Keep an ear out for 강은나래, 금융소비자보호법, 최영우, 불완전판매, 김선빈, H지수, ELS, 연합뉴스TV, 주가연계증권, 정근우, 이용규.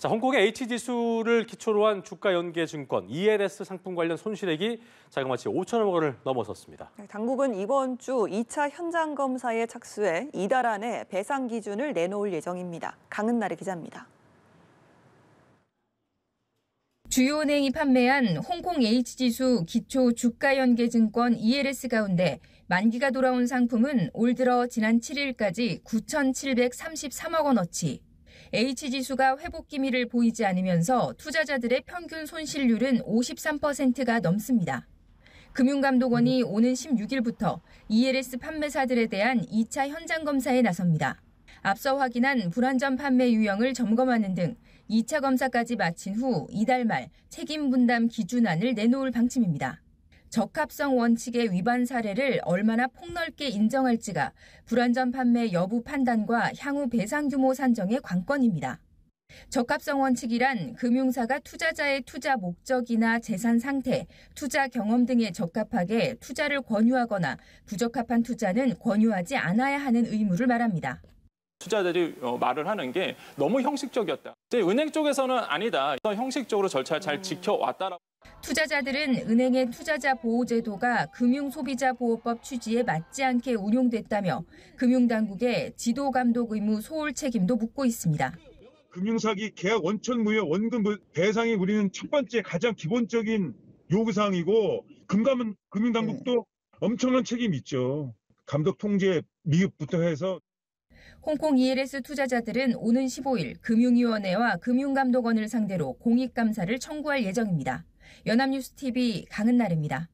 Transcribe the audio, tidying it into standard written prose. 자, 홍콩의 H지수를 기초로 한 주가 연계 증권 ELS 상품 관련 손실액이 자그마치 5천억 원을 넘어섰습니다. 당국은 이번 주 2차 현장 검사에 착수해 이달 안에 배상 기준을 내놓을 예정입니다. 강은나래 기자입니다. 주요 은행이 판매한 홍콩 H지수 기초 주가 연계 증권 ELS 가운데 만기가 돌아온 상품은 올 들어 지난 7일까지 9,733억 원어치. H지수가 회복 기미를 보이지 않으면서 투자자들의 평균 손실률은 53%가 넘습니다. 금융감독원이 오는 16일부터 ELS 판매사들에 대한 2차 현장 검사에 나섭니다. 앞서 확인한 불안전 판매 유형을 점검하는 등 2차 검사까지 마친 후 이달 말 책임 분담 기준안을 내놓을 방침입니다. 적합성 원칙의 위반 사례를 얼마나 폭넓게 인정할지가 불완전 판매 여부 판단과 향후 배상 규모 산정의 관건입니다. 적합성 원칙이란 금융사가 투자자의 투자 목적이나 재산 상태, 투자 경험 등에 적합하게 투자를 권유하거나 부적합한 투자는 권유하지 않아야 하는 의무를 말합니다. 투자자들이 말을 하는 게 너무 형식적이었다. 은행 쪽에서는 아니다. 형식적으로 절차를 잘 지켜왔다라고. 투자자들은 은행의 투자자 보호 제도가 금융소비자보호법 취지에 맞지 않게 운용됐다며 금융당국의 지도감독 의무 소홀 책임도 묻고 있습니다. 금융사기 계약 원천 무효 원금 배상이 우리는 첫 번째 가장 기본적인 요구사항이고 금융당국도 엄청난 책임이 있죠. 감독 통제 미흡부터 해서. 홍콩 ELS 투자자들은 오는 15일 금융위원회와 금융감독원을 상대로 공익감사를 청구할 예정입니다. 연합뉴스TV 강은나래입니다.